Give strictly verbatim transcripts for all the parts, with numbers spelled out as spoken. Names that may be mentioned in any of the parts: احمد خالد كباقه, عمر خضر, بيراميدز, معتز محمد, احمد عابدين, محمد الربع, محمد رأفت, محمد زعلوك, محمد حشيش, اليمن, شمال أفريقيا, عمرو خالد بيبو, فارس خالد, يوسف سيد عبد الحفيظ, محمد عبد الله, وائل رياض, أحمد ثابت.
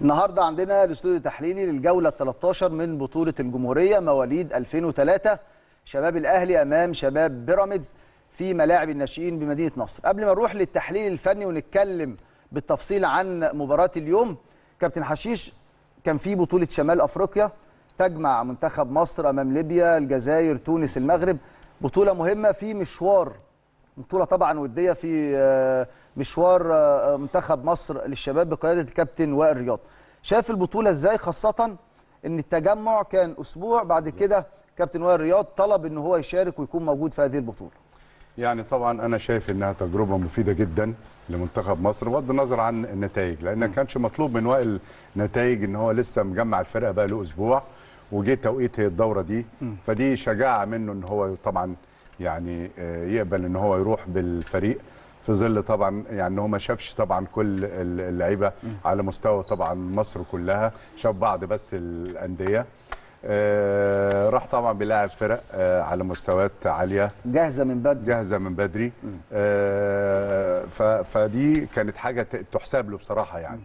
النهارده عندنا الاستوديو التحليلي للجوله الثالثة عشر من بطوله الجمهوريه مواليد ألفين وثلاثة، شباب الاهلي امام شباب بيراميدز في ملاعب الناشئين بمدينه نصر. قبل ما نروح للتحليل الفني ونتكلم بالتفصيل عن مباراه اليوم، كابتن حشيش كان في بطوله شمال افريقيا تجمع منتخب مصر امام ليبيا، الجزائر، تونس، المغرب، بطوله مهمه في مشوار، بطوله طبعا وديه في مشوار منتخب مصر للشباب بقياده الكابتن وائل رياض. شاف البطوله ازاي، خاصه ان التجمع كان اسبوع، بعد كده كابتن وائل رياض طلب ان هو يشارك ويكون موجود في هذه البطوله. يعني طبعا انا شايف انها تجربه مفيده جدا لمنتخب مصر بغض النظر عن النتائج، لان ما كانش مطلوب من وائل نتائج، ان هو لسه مجمع الفرقه بقى له اسبوع وجه توقيت الدوره دي، فدي شجاعه منه ان هو طبعا يعني يقبل ان هو يروح بالفريق في ظل طبعا يعني هو ما شافش طبعا كل اللعيبه على مستوى طبعا مصر كلها، شاف بعض بس الانديه. آه راح طبعا بيلاعب فرق آه على مستويات عاليه جاهزه من بدري جاهزه من بدري آه فدي كانت حاجه تحسب له بصراحه. يعني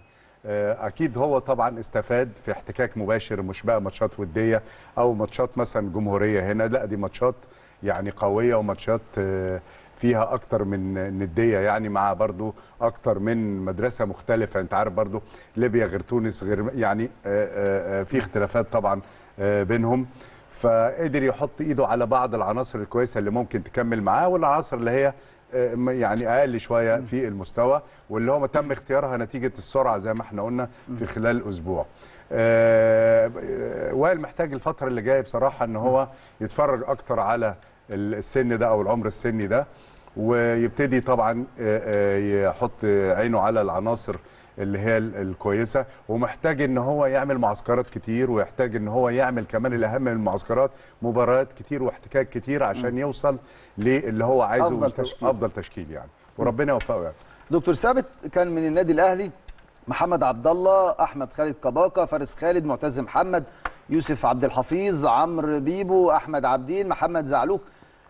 آه اكيد هو طبعا استفاد في احتكاك مباشر، مش بقى ماتشات وديه او ماتشات مثلا جمهوريه هنا، لا دي ماتشات يعني قويه وماتشات آه فيها اكتر من نديه، يعني مع برضو اكتر من مدرسه مختلفه. انت عارف برضو ليبيا غير تونس غير، يعني آه آه في اختلافات طبعا بينهم، فقدر يحط ايده على بعض العناصر الكويسه اللي ممكن تكمل معاه، والعناصر اللي هي يعني اقل شويه في المستوى، واللي هو تم اختيارها نتيجه السرعه زي ما احنا قلنا في خلال اسبوع. وائل محتاج الفتره اللي جايه بصراحه ان هو يتفرج اكتر على السن ده او العمر السني ده، ويبتدي طبعا يحط عينه على العناصر اللي هي الكويسه، ومحتاج ان هو يعمل معسكرات كتير، ويحتاج ان هو يعمل كمان الاهم من المعسكرات مباريات كتير واحتكاك كتير عشان يوصل للي هو عايزه، افضل تشكيل افضل تشكيل يعني، وربنا يوفقه. يعني دكتور ثابت كان من النادي الاهلي محمد عبد الله، احمد خالد كباقه، فارس خالد، معتز محمد، يوسف عبد الحفيظ، عمرو بيبو، احمد عابدين، محمد زعلوك.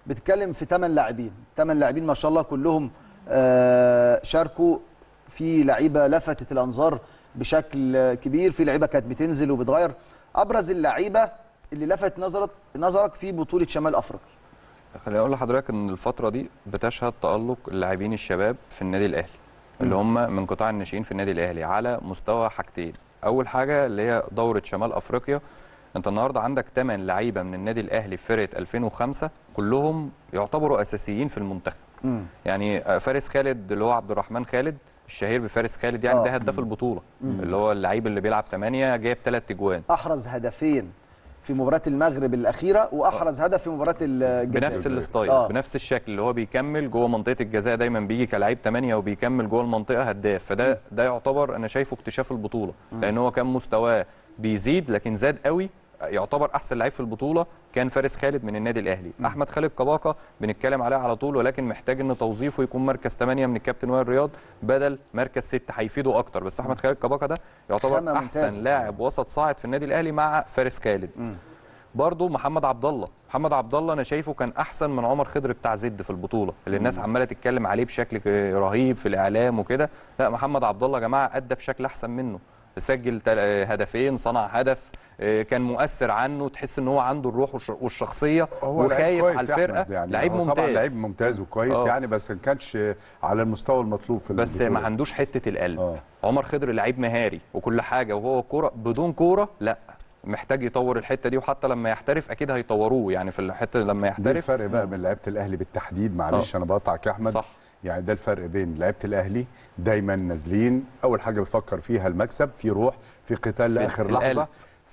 بتتكلم في ثمانية لاعبين، ثمانية لاعبين ما شاء الله كلهم آه شاركوا، في لعيبه لفتت الانظار بشكل كبير، في لعيبه كانت بتنزل وبتغير. ابرز اللعيبه اللي لفت نظرك نظرك في بطوله شمال افريقيا؟ خليني اقول لحضرتك ان الفتره دي بتشهد تالق اللاعبين الشباب في النادي الاهلي اللي هم من قطاع الناشئين في النادي الاهلي على مستوى حاجتين. اول حاجه اللي هي دوره شمال افريقيا، انت النهارده عندك ثمانية لعيبه من النادي الاهلي في فرقه ألفين وخمسة كلهم يعتبروا اساسيين في المنتخب. يعني فارس خالد اللي هو عبد الرحمن خالد الشهير بفارس خالد، يعني ده هداف البطوله، اللي هو اللعيب اللي بيلعب ثمانية جايب ثلاث اجوان، احرز هدفين في مباراه المغرب الاخيره، واحرز هدف في مباراه الجزائر بنفس الستايل آه. بنفس الشكل اللي هو بيكمل جوه منطقه الجزاء، دايما بيجي كلاعب ثمانية وبيكمل جوه المنطقه هداف. فده م. ده يعتبر انا شايفه اكتشاف البطوله، لان هو كان مستواه بيزيد لكن زاد قوي، يعتبر احسن لعيب في البطوله كان فارس خالد من النادي الاهلي. م. احمد خالد كباقه بنتكلم عليه على طول، ولكن محتاج ان توظيفه يكون مركز ثمانية من الكابتن وائل رياض بدل مركز ستة، هيفيده اكتر. بس احمد خالد كباقه ده يعتبر احسن لاعب وسط صاعد في النادي الاهلي مع فارس خالد. م. برضو محمد عبد الله، محمد عبد الله انا شايفه كان احسن من عمر خضر بتاع زد في البطوله، اللي الناس عماله تتكلم عليه بشكل رهيب في الاعلام وكده. لا محمد عبد الله يا جماعه ادى بشكل احسن منه، سجل هدفين، صنع هدف، كان مؤثر عنه، تحس ان هو عنده الروح والشخصيه وخايف على الفرقه. يعني لعيب ممتاز طبعا، لعيب ممتاز وكويس أوه. يعني بس ما كانش على المستوى المطلوب في بس البطولة. ما عندوش حته القلب أوه. عمر خضر لعيب مهاري وكل حاجه، وهو كوره بدون كوره لا، محتاج يطور الحته دي، وحتى لما يحترف اكيد هيطوروه يعني في الحته لما يحترف. ده الفرق بقى بين لعيبه الاهلي بالتحديد، معلش انا بقطعك يا احمد، صح. يعني ده الفرق بين لعيبه الاهلي دايما نازلين اول حاجه بيفكر فيها المكسب، في روح، في قتال لاخر لحظه،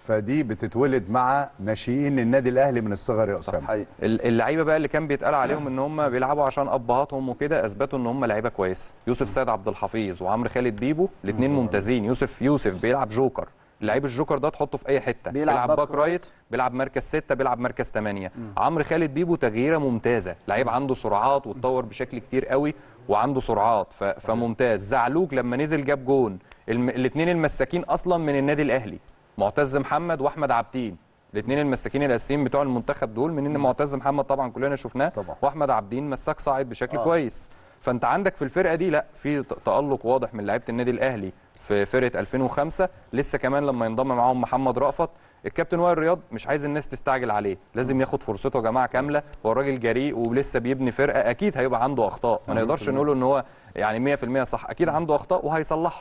فدي بتتولد مع ناشئين النادي الاهلي من الصغر يا اسامه. اللعيبه بقى اللي كان بيتقال عليهم ان هم بيلعبوا عشان ابهاتهم وكده، اثبتوا ان هم لعيبه كويسه. يوسف سيد عبد الحفيظ وعمرو خالد بيبو الاثنين ممتازين. يوسف يوسف بيلعب جوكر، لعيب الجوكر ده تحطه في اي حته، بيلعب, بيلعب باك رايت، بيلعب مركز ستة، بيلعب مركز ثمانية. عمرو خالد بيبو تغييره ممتازه، لعيب عنده سرعات واتطور بشكل كتير قوي وعنده سرعات ف... فممتاز. زعلوك لما نزل جاب جون، الاثنين المساكين اصلا من النادي الاهلي، معتز محمد واحمد عابدين، الاثنين المساكين الاساسيين بتوع المنتخب دول. من ان معتز محمد طبعا كلنا شفناه، واحمد عابدين مساك صاعد بشكل آه. كويس. فانت عندك في الفرقه دي لا، في تالق واضح من لعيبه النادي الاهلي في فرقه ألفين وخمسة، لسه كمان لما ينضم معاهم محمد رأفت. الكابتن وائل رياض مش عايز الناس تستعجل عليه، لازم ياخد فرصته يا جماعه كامله. هو الراجل جريء ولسه بيبني فرقه، اكيد هيبقى عنده اخطاء، ما نقدرش نقوله ان هو يعني مية في المية صح، اكيد عنده اخطاء وهيصلحها.